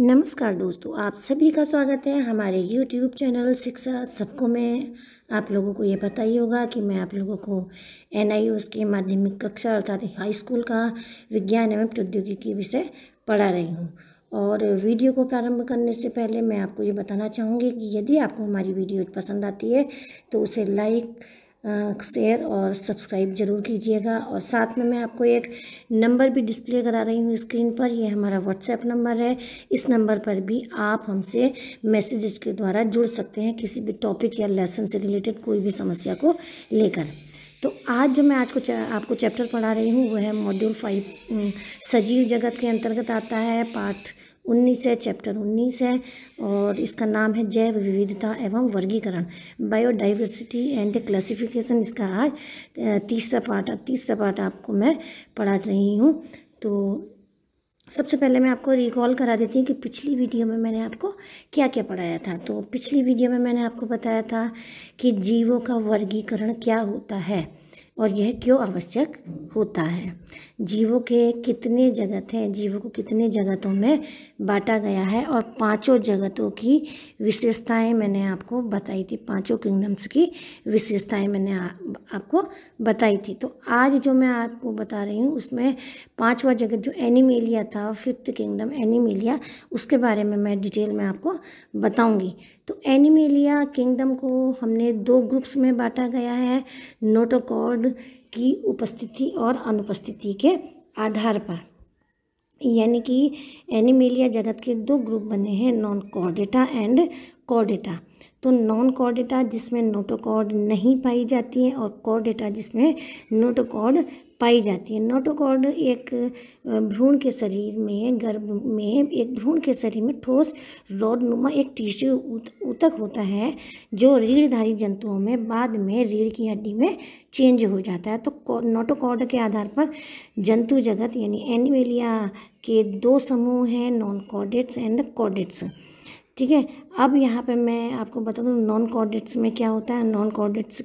नमस्कार दोस्तों, आप सभी का स्वागत है हमारे YouTube चैनल शिक्षा सबको में। आप लोगों को ये पता ही होगा कि मैं आप लोगों को NIOS की माध्यमिक कक्षा अर्थात हाई स्कूल का विज्ञान एवं प्रौद्योगिकी विषय पढ़ा रही हूँ। और वीडियो को प्रारंभ करने से पहले मैं आपको ये बताना चाहूँगी कि यदि आपको हमारी वीडियो पसंद आती है तो उसे लाइक, शेयर और सब्सक्राइब जरूर कीजिएगा। और साथ में मैं आपको एक नंबर भी डिस्प्ले करा रही हूँ स्क्रीन पर, ये हमारा व्हाट्सएप नंबर है। इस नंबर पर भी आप हमसे मैसेजेस के द्वारा जुड़ सकते हैं किसी भी टॉपिक या लेसन से रिलेटेड कोई भी समस्या को लेकर। तो आज जो मैं आपको चैप्टर पढ़ा रही हूँ वो है मॉड्यूल 5, सजीव जगत के अंतर्गत आता है, पाठ 19 है, चैप्टर 19 है और इसका नाम है जैव विविधता एवं वर्गीकरण, बायोडाइवर्सिटी एंड क्लासिफिकेशन। इसका आज तीसरा पार्ट आपको मैं पढ़ा रही हूँ। तो सबसे पहले मैं आपको रिकॉल करा देती हूँ कि पिछली वीडियो में मैंने आपको क्या क्या पढ़ाया था। तो पिछली वीडियो में मैंने आपको बताया था कि जीवों का वर्गीकरण क्या होता है और यह क्यों आवश्यक होता है, जीवों के कितने जगत हैं, जीवों को कितने जगतों में बांटा गया है और पांचों जगतों की विशेषताएं मैंने आपको बताई थी, पांचों किंगडम्स की विशेषताएं मैंने आपको बताई थी। तो आज जो मैं आपको बता रही हूँ उसमें पांचवा जगत जो एनिमेलिया था, 5th किंगडम एनिमेलिया, उसके बारे में मैं डिटेल में आपको बताऊँगी। तो एनिमेलिया किंगडम को हमने 2 ग्रुप्स में बांटा गया है, नोटोकॉर्ड की उपस्थिति और अनुपस्थिति के आधार पर। यानी कि एनिमेलिया जगत के 2 ग्रुप बने हैं, नॉन कॉर्डेटा एंड कॉर्डेटा। तो नॉन कॉर्डेटा जिसमें नोटोकॉर्ड नहीं पाई जाती है और कॉर्डेटा जिसमें नोटोकॉर्ड पाई जाती है। नोटोकॉर्ड एक भ्रूण के शरीर में, गर्भ में एक भ्रूण के शरीर में ठोस रॉडनुमा एक टिश्यू ऊतक होता है जो रीढ़धारी जंतुओं में बाद में रीढ़ की हड्डी में चेंज हो जाता है। तो नोटोकॉर्ड के आधार पर जंतु जगत यानी एनिमेलिया के 2 समूह हैं, नॉन कॉर्डेट्स एंड कॉर्डेट्स। ठीक है, अब यहाँ पे मैं आपको बता दूँ नॉन कॉर्डेट्स में क्या होता है। नॉन कॉर्डेट्स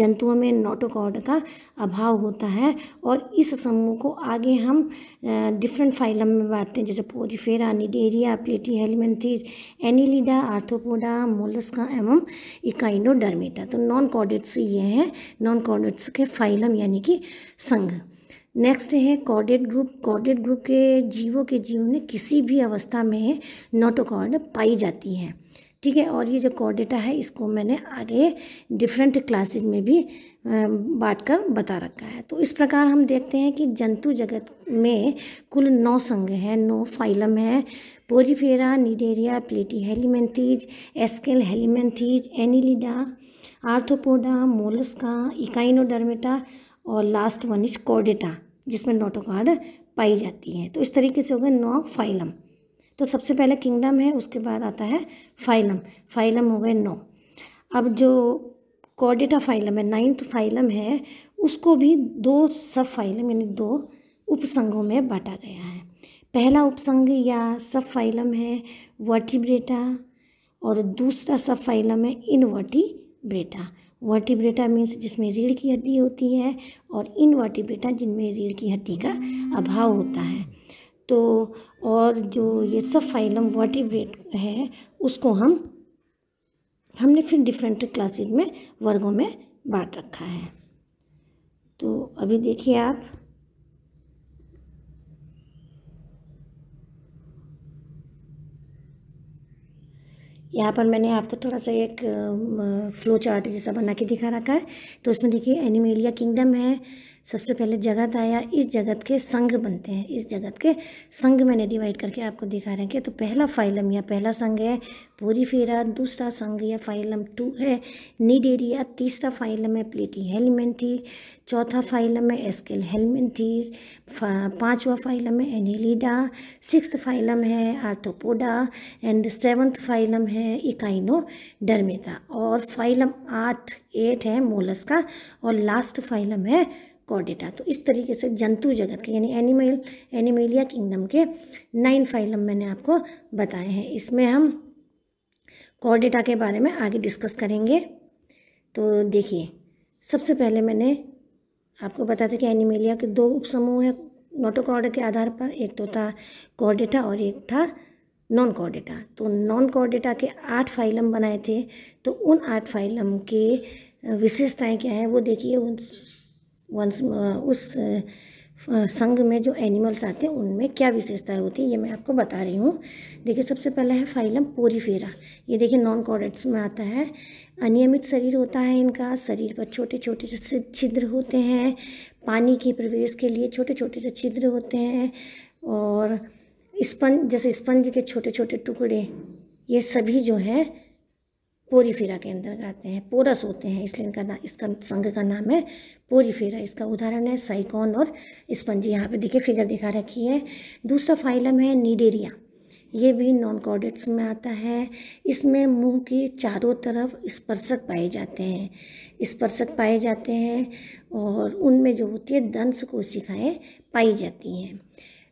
जंतुओं में नोटोकॉर्ड का अभाव होता है और इस समूह को आगे हम डिफरेंट फाइलम में बांटते हैं, जैसे Porifera, Cnidaria, Platyhelminthes, Annelida, Arthropoda, Mollusca एवं इकाइनोडर्मेटा। तो नॉन कॉर्डेट्स ये हैं, नॉन कॉर्डेट्स के फाइलम यानी कि संघ। नेक्स्ट है कॉर्डेट ग्रुप। कॉर्डेट ग्रुप के जीवों में किसी भी अवस्था में नोटोकॉर्ड पाई जाती है। ठीक है, और ये जो कॉर्डेटा है इसको मैंने आगे डिफरेंट क्लासेज में भी बांट कर बता रखा है। तो इस प्रकार हम देखते हैं कि जंतु जगत में कुल 9 संघ हैं, 9 फाइलम हैं, Porifera, Cnidaria, Platyhelminthes, Aschelminthes, Annelida, Arthropoda, Mollusca, Echinodermata और लास्ट वन इज कॉर्डेटा जिसमें नोटोकॉर्ड पाई जाती है। तो इस तरीके से हो गए 9 फाइलम। तो सबसे पहले किंगडम है, उसके बाद आता है फाइलम हो गए 9। अब जो कॉर्डेटा फाइलम है, 9th फाइलम है, उसको भी 2 सब फाइलम यानी 2 उपसंघों में बांटा गया है। पहला उपसंघ या सब फाइलम है वर्टिब्रेटा और दूसरा सब फाइलम है इनवर्टिब्रेटा। वर्टिब्रेटा मीन्स जिसमें रीढ़ की हड्डी होती है और इनवर्टिब्रेटा जिनमें रीढ़ की हड्डी का अभाव होता है। तो और जो ये सब फाइलम वर्टिब्रेट है उसको हमने फिर डिफरेंट क्लासेज में, वर्गों में बांट रखा है। तो अभी देखिए आप, यहाँ पर मैंने आपको थोड़ा सा एक फ्लो चार्ट जैसा बना के दिखा रखा है। तो उसमें देखिए एनिमेलिया किंगडम है, सबसे पहले जगत आया, इस जगत के संघ बनते हैं, इस जगत के संघ मैंने डिवाइड करके आपको दिखा रहे हैं। तो पहला फाइलम या पहला संघ है पोरीफेरा, दूसरा संघ या फाइलम 2 है निडेरिया, तीसरा फाइलम है प्लेटी हेलमेंथीज, चौथा फाइलम है एस्केल हेलमेंथीज, 5वां फाइलम है एनिलिडा, 6th फाइलम है आर्थोपोडा एंड 7th फाइलम है इकाइनोडर्मेटा और फाइलम 8 है मोलस्का और लास्ट फाइलम है कॉर्डेटा। तो इस तरीके से जंतु जगत के यानी एनिमेलिया किंगडम के 9 फाइलम मैंने आपको बताए हैं। इसमें हम कॉर्डेटा के बारे में आगे डिस्कस करेंगे। तो देखिए, सबसे पहले मैंने आपको बताया था कि एनिमेलिया के 2 उपसमूह हैं नोटोकॉर्ड के आधार पर, एक तो था कॉर्डेटा और एक था नॉन कॉर्डेटा। तो नॉन कॉर्डेटा के 8 फाइलम बनाए थे, तो उन 8 फाइलम के विशेषताएं क्या है वो देखिए। उस संघ में जो एनिमल्स आते हैं उनमें क्या विशेषताएं होती है ये मैं आपको बता रही हूँ। देखिए सबसे पहला है फाइलम पोरीफेरा, ये देखिए नॉन कॉर्डेट्स में आता है। अनियमित शरीर होता है इनका, शरीर पर छोटे छोटे से छिद्र होते हैं, पानी के प्रवेश के लिए छोटे छोटे से छिद्र होते हैं, और स्पंज जैसे स्पंज के छोटे छोटे टुकड़े, ये सभी जो है पोरीफेरा के अंदर आते हैं, पोरस होते हैं, इसलिए इनका इसका संघ का नाम है पोरीफेरा। इसका उदाहरण है साइकॉन और स्पंज, यहाँ पे देखिए फिगर दिखा रखी है। दूसरा फाइलम है निडेरिया, ये भी नॉन कॉर्डेट्स में आता है। इसमें मुंह के चारों तरफ स्पर्शक पाए जाते हैं, स्पर्शक पाए जाते हैं, और उनमें जो होती है दंश कोशिकाएँ पाई जाती हैं।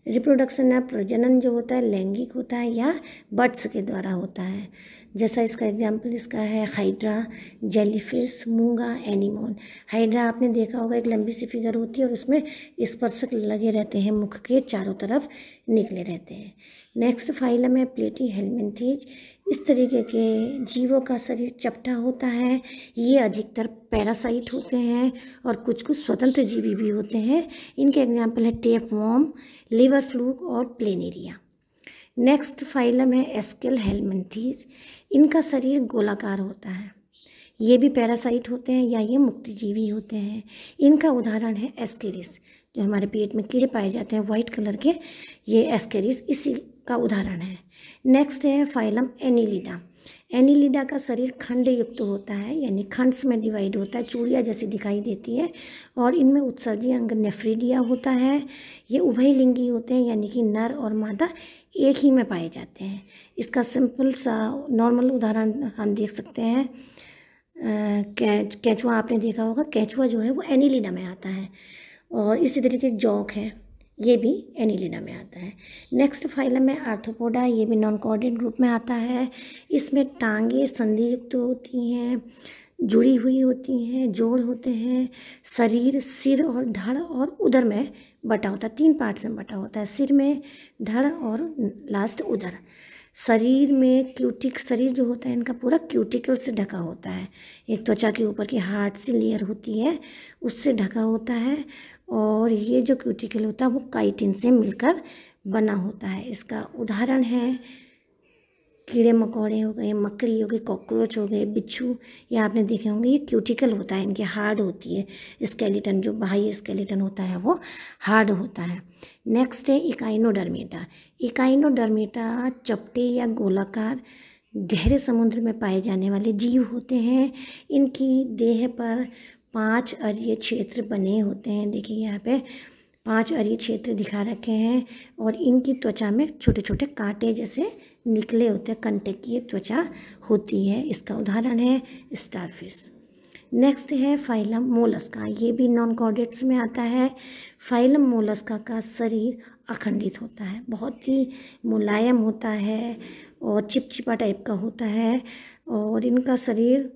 रिप्रोडक्शन या प्रजनन जो होता है लैंगिक होता है या बर्ड्स के द्वारा होता है। जैसा इसका एग्जाम्पल इसका है हाइड्रा, जेलीफिश, मूंगा, एनीमोन। हाइड्रा आपने देखा होगा एक लंबी सी फिगर होती है और उसमें स्पर्शक लगे रहते हैं, मुख के चारों तरफ निकले रहते हैं। नेक्स्ट फाइलम है प्लेटी हेलमिंथीज, इस तरीके के जीवों का शरीर चपटा होता है, ये अधिकतर पैरासाइट होते हैं और कुछ कुछ स्वतंत्र जीवी भी होते हैं। इनके एग्जाम्पल है टेपवॉर्म, लिवर फ्लूक और प्लेनेरिया। नेक्स्ट फाइलम है एस्केल हेलमिंथीज, इनका शरीर गोलाकार होता है, ये भी पैरासाइट होते हैं या ये मुक्तिजीवी होते हैं। इनका उदाहरण है एस्केरिस, जो हमारे पेट में कीड़े पाए जाते हैं वाइट कलर के, ये एस्केरिस इसी का उदाहरण है। नेक्स्ट है फाइलम एनिलिडा, एनिलिडा का शरीर खंड युक्त होता है, यानी खंड्स में डिवाइड होता है, चूड़िया जैसी दिखाई देती है, और इनमें उत्सर्जी अंग नेफ्रिडिया होता है। ये उभय लिंगी होते हैं, यानी कि नर और मादा एक ही में पाए जाते हैं। इसका सिंपल सा नॉर्मल उदाहरण हम देख सकते हैं। केचुआ आपने देखा होगा, केचुआ जो है वो एनिलिडा में आता है, और इसी तरीके जॉक है, ये भी एनिलिडा में आता है। नेक्स्ट फाइलम है आर्थ्रोपोडा, ये भी नॉन कॉर्डेट ग्रुप में आता है। इसमें टांगे संधियुक्त होती हैं, जुड़ी हुई होती हैं, जोड़ होते हैं। शरीर सिर और धड़ और उदर में बटा होता है, 3 पार्ट्स में बटा होता है, सिर में, धड़ और लास्ट उदर। शरीर में क्यूटिक, शरीर जो होता है इनका पूरा क्यूटिकल से ढका होता है, एक त्वचा के ऊपर की हार्ड सी लेयर होती है उससे ढका होता है, और ये जो क्यूटिकल होता है वो काइटिन से मिलकर बना होता है। इसका उदाहरण है कीड़े मकोड़े हो गए, मकड़ी हो गई, कॉकरोच हो गए, बिच्छू, ये आपने देखे होंगे, ये क्यूटिकल होता है, इनकी हार्ड होती है, स्केलेटन जो बाह्य स्केलेटन होता है वो हार्ड होता है। नेक्स्ट है इकाइनोडर्मेटा, इकाइनोडर्मेटा चपटे या गोलाकार गहरे समुद्र में पाए जाने वाले जीव होते हैं। इनकी देह पर 5 अरीय क्षेत्र बने होते हैं, देखिए यहाँ पे 5 अरीय क्षेत्र दिखा रखे हैं, और इनकी त्वचा में छोटे छोटे कांटे जैसे निकले होते हैं, कंटकीय त्वचा होती है। इसका उदाहरण है स्टारफिश। नेक्स्ट है फाइलम मोलस्का, ये भी नॉन कॉर्डेट्स में आता है। फाइलम मोलस्का का शरीर अखंडित होता है, बहुत ही मुलायम होता है और चिपचिपा टाइप का होता है, और इनका शरीर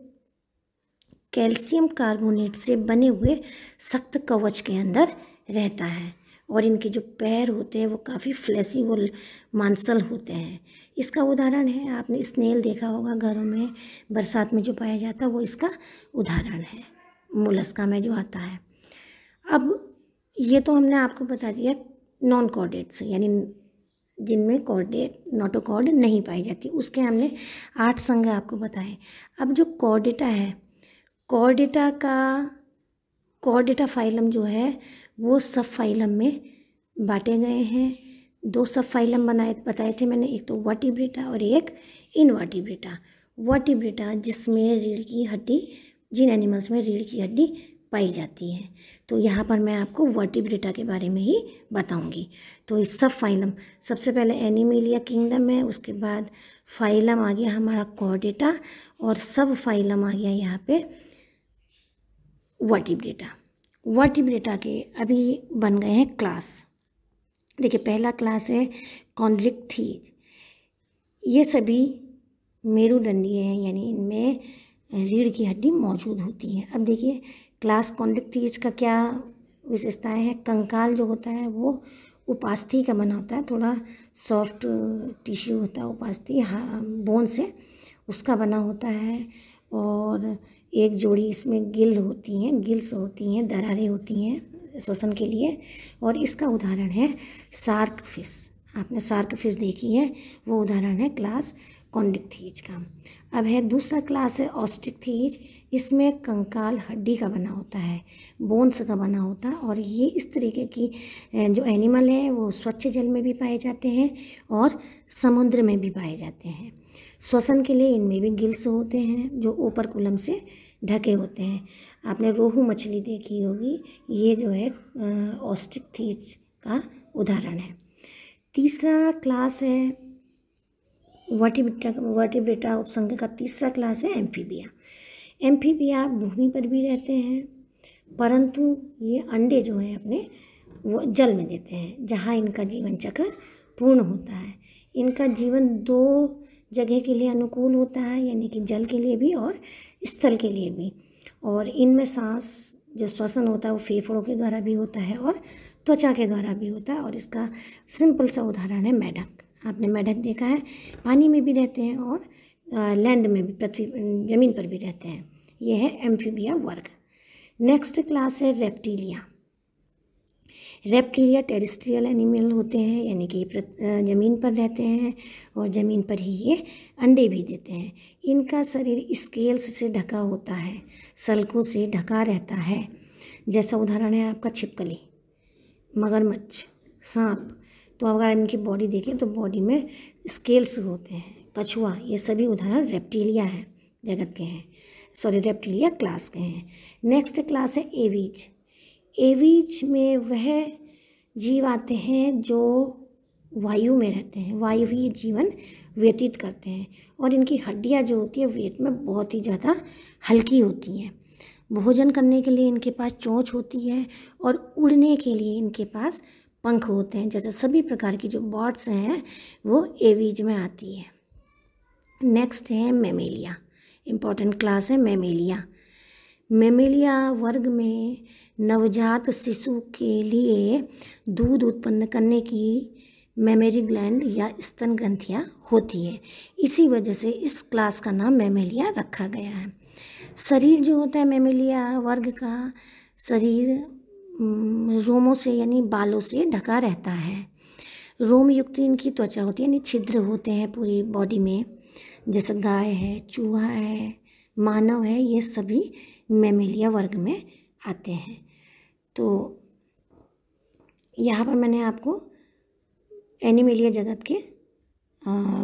कैल्शियम कार्बोनेट से बने हुए सख्त कवच के अंदर रहता है, और इनके जो पैर होते हैं वो काफ़ी फ्लैसी और मांसल होते हैं। इसका उदाहरण है, आपने स्नेल देखा होगा घरों में बरसात में जो पाया जाता है, वो इसका उदाहरण है मोलस्का में जो आता है। अब ये तो हमने आपको बता दिया नॉन कॉर्डेट्स, यानी जिनमें कॉर्डेट नोटोकॉर्ड नहीं पाई जाती, उसके हमने 8 संघ आपको बताए। अब जो कॉर्डेटा है, कॉर्डेटा का कॉर्डेटा फाइलम जो है वो सब फाइलम में बांटे गए हैं। 2 सब फाइलम बताए थे मैंने, एक तो वर्टिब्रेटा और एक इनवर्टिब्रेटा। वर्टिब्रेटा जिसमें रीढ़ की हड्डी, जिन एनिमल्स में रीढ़ की हड्डी पाई जाती है, तो यहाँ पर मैं आपको वर्टिब्रेटा के बारे में ही बताऊंगी। तो इस सब फाइलम, सबसे पहले एनिमेलिया किंगडम है, उसके बाद फाइलम आ गया हमारा कॉर्डेटा, और सब फाइलम आ गया यहाँ पे वर्टिब्रेटा। वर्टिब्रेटा के अभी बन गए हैं क्लास, देखिए पहला क्लास है कॉन्ड्रिक्थीज, ये सभी मेरुदंडीय हैं, यानी इनमें रीढ़ की हड्डी मौजूद होती है। अब देखिए क्लास कॉन्ड्रिक्थीज का क्या विशेषताएं हैं। कंकाल जो होता है वो उपास्थि का बना होता है, थोड़ा सॉफ्ट टिश्यू होता है उपास्थि, हाँ बोन से उसका बना होता है। और एक जोड़ी इसमें गिल होती हैं, गिल्स होती हैं, दरारें होती हैं श्वसन के लिए। और इसका उदाहरण है शार्क फिश, आपने शार्क फिश देखी है, वो उदाहरण है क्लास कॉन्डिक्थीज का। अब है दूसरा क्लास है ऑस्टिकथीज, इसमें कंकाल हड्डी का बना होता है, बोन्स का बना होता है। और ये इस तरीके की जो एनिमल है वो स्वच्छ जल में भी पाए जाते हैं और समुद्र में भी पाए जाते हैं। श्वसन के लिए इनमें भी गिल्स होते हैं जो ऊपर कुलम से ढके होते हैं। आपने रोहू मछली देखी होगी, ये जो है ऑस्टिकथीज का उदाहरण है। तीसरा क्लास है वर्टिब्रेटा उपसंघ का, तीसरा क्लास है एम्फीबिया। एम्फीबिया भूमि पर भी रहते हैं, परंतु ये अंडे जो हैं अपने वो जल में देते हैं, जहाँ इनका जीवन चक्र पूर्ण होता है। इनका जीवन दो जगह के लिए अनुकूल होता है, यानी कि जल के लिए भी और स्थल के लिए भी। और इनमें सांस जो श्वसन होता है वो फेफड़ों के द्वारा भी होता है और त्वचा के द्वारा भी होता है। और इसका सिंपल सा उदाहरण है मेढक, आपने मेढक देखा है, पानी में भी रहते हैं और लैंड में भी, पृथ्वी ज़मीन पर भी रहते हैं। यह है एम्फीबिया वर्ग। नेक्स्ट क्लास है रेप्टिलिया। रेप्टिलिया टेरेस्ट्रियल एनिमल होते हैं, यानी कि ज़मीन पर रहते हैं और ज़मीन पर ही ये अंडे भी देते हैं। इनका शरीर स्केल्स से ढका होता है, सलकों से ढका रहता है। जैसा उदाहरण है आपका छिपकली, मगरमच्छ, सांप। तो अगर इनकी बॉडी देखें तो बॉडी में स्केल्स होते हैं, कछुआ, ये सभी उदाहरण रेप्टिलिया है जगत के हैं, सॉरी रेप्टिलिया क्लास के हैं। नेक्स्ट क्लास है एवीज। एवीज में वह जीव आते हैं जो वायु में रहते हैं, वायवीय जीवन व्यतीत करते हैं। और इनकी हड्डियां जो होती है वेट में बहुत ही ज़्यादा हल्की होती हैं। भोजन करने के लिए इनके पास चोंच होती है और उड़ने के लिए इनके पास पंख होते हैं। जैसे सभी प्रकार की जो बर्ड्स हैं वो एवीज में आती है। नेक्स्ट है मैमेलिया, इम्पॉर्टेंट क्लास है मैमेलिया। मैमेलिया वर्ग में नवजात शिशु के लिए दूध उत्पन्न करने की मैमेरी ग्लैंड या स्तन ग्रंथियाँ होती है, इसी वजह से इस क्लास का नाम मैमेलिया रखा गया है। शरीर जो होता है मैमेलिया वर्ग का, शरीर रोमों से यानी बालों से ढका रहता है। रोम युक्त इनकी त्वचा होती है, यानी छिद्र होते हैं पूरी बॉडी में। जैसे गाय है, चूहा है, मानव है, ये सभी मैमेलिया वर्ग में आते हैं। तो यहाँ पर मैंने आपको एनिमेलिया जगत के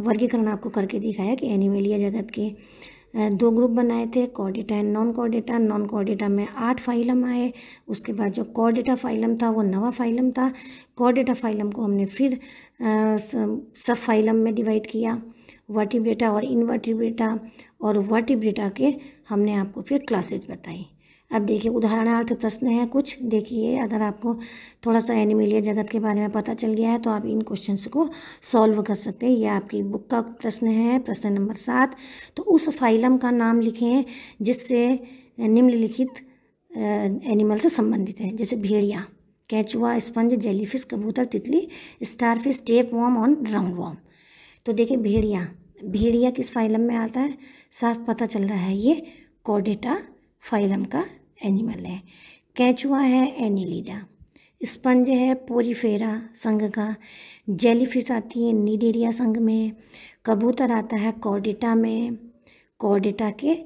वर्गीकरण आपको करके दिखाया कि एनिमेलिया जगत के दो ग्रुप बनाए थे, Chordata and non Chordata. Non Chordata में 8 फाइलम आए, उसके बाद जो कॉर्डेटा फाइलम था वो नवा फाइलम था। कॉर्डेटा फाइलम को हमने फिर सब फाइलम में डिवाइड किया, वर्टिब्रेटा और इनवर्टिब्रेटा, और वर्टिब्रेटा के हमने आपको फिर क्लासेज बताई। अब देखिए उदाहरणार्थ प्रश्न है कुछ, देखिए अगर आपको थोड़ा सा एनिमेलिया जगत के बारे में पता चल गया है तो आप इन क्वेश्चंस को सॉल्व कर सकते हैं। यह आपकी बुक का प्रश्न है, प्रश्न नंबर 7। तो उस फाइलम का नाम लिखें जिससे निम्नलिखित एनिमल से संबंधित है, जैसे भेड़िया, केचुआ, स्पंज, जेलीफिश, कबूतर, तितली, स्टारफिश, टेपवर्म और राउंडवर्म। तो देखिए भेड़िया, भेड़िया किस फाइलम में आता है, साफ पता चल रहा है ये कॉर्डेटा फाइलम का एनिमल है। केचुआ है एनिलिडा, स्पंज है पोरीफेरा संघ का, जेलीफिश आती है निडेरिया संघ में, कबूतर आता है कॉर्डेटा में, कॉर्डेटा के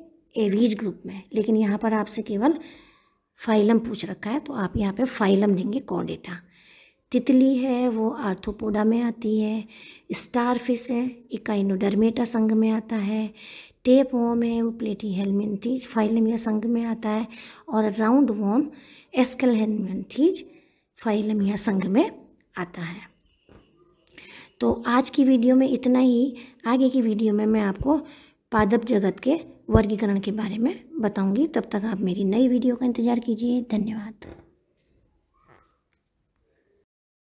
एवीज ग्रुप में। लेकिन यहाँ पर आपसे केवल फाइलम पूछ रखा है तो आप यहाँ पे फाइलम देंगे कॉर्डेटा। तितली है वो आर्थ्रोपोडा में आती है, स्टारफिश है इकाइनोडर्मेटा संघ में आता है, टेप वॉर्म है वो प्लेटीहेल्मिन्थीज फाइलम या संघ में आता है, और राउंड वॉर्म एस्केलहेल्मिन्थीज फाइलम या संघ में आता है। तो आज की वीडियो में इतना ही, आगे की वीडियो में मैं आपको पादप जगत के वर्गीकरण के बारे में बताऊंगी। तब तक आप मेरी नई वीडियो का इंतज़ार कीजिए। धन्यवाद।